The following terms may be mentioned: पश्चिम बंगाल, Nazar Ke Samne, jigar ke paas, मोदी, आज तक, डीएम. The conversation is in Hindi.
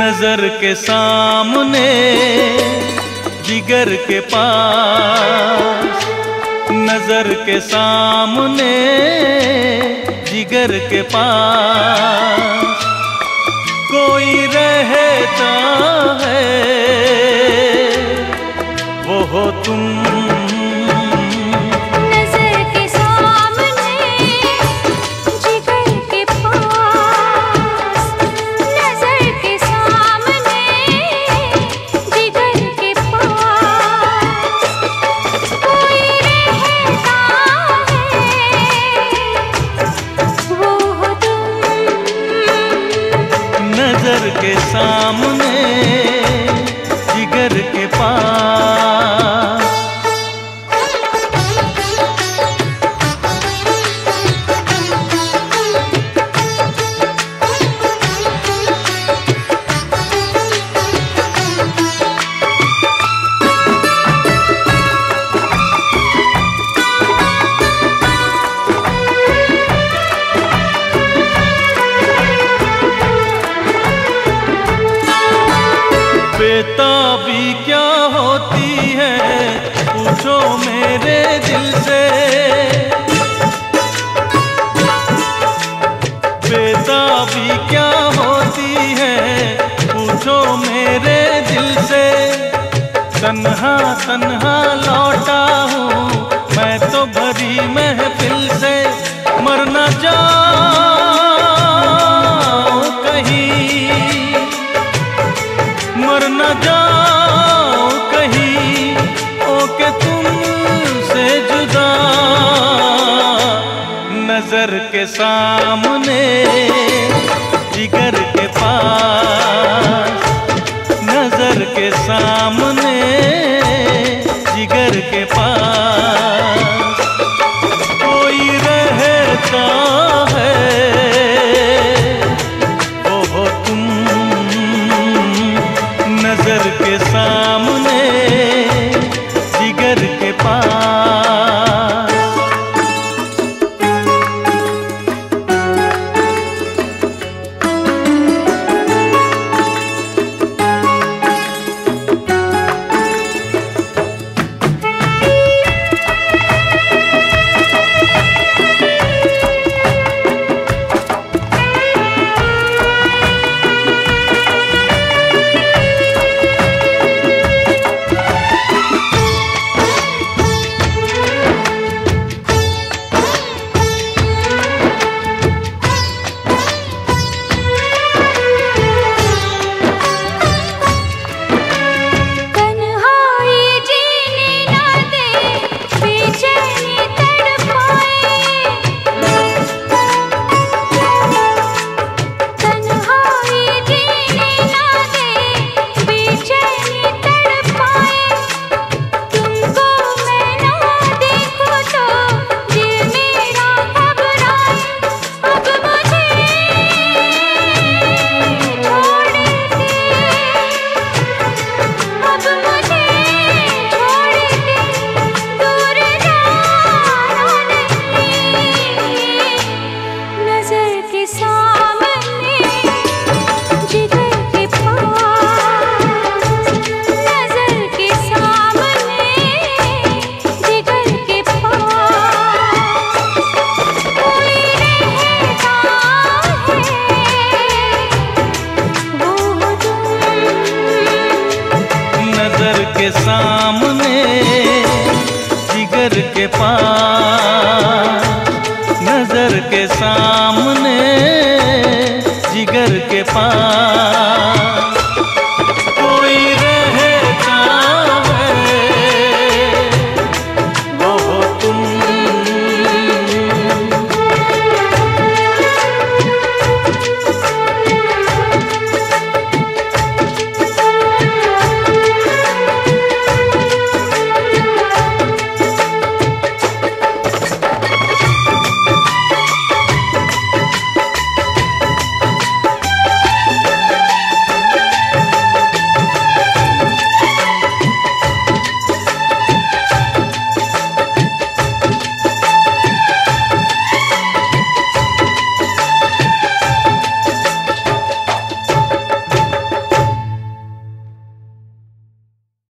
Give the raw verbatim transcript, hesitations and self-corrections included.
नजर के सामने जिगर के पास, नजर के सामने जिगर के पास कोई रहता है वो हो तुम। नजर के सामने जिगर के पास, नजर के सामने जिगर के पास कोई रहता है वो हो तुम। नजर के सामने जिगर के पास। बेताबी क्या होती है पूछो मेरे दिल से, बेताबी क्या होती है पूछो मेरे दिल से। तन्हा तन्हा लौटा हूँ मैं तो भरी महफिल से, मरना जाओ कहीं, मर न जाओ कहीं ओके तुमसे जुदा। नजर के सामने जिगर के पास, नजर के सामने जिगर के पास कोई रहता के सामने जिगर के पास। नजर के सामने जिगर के पास।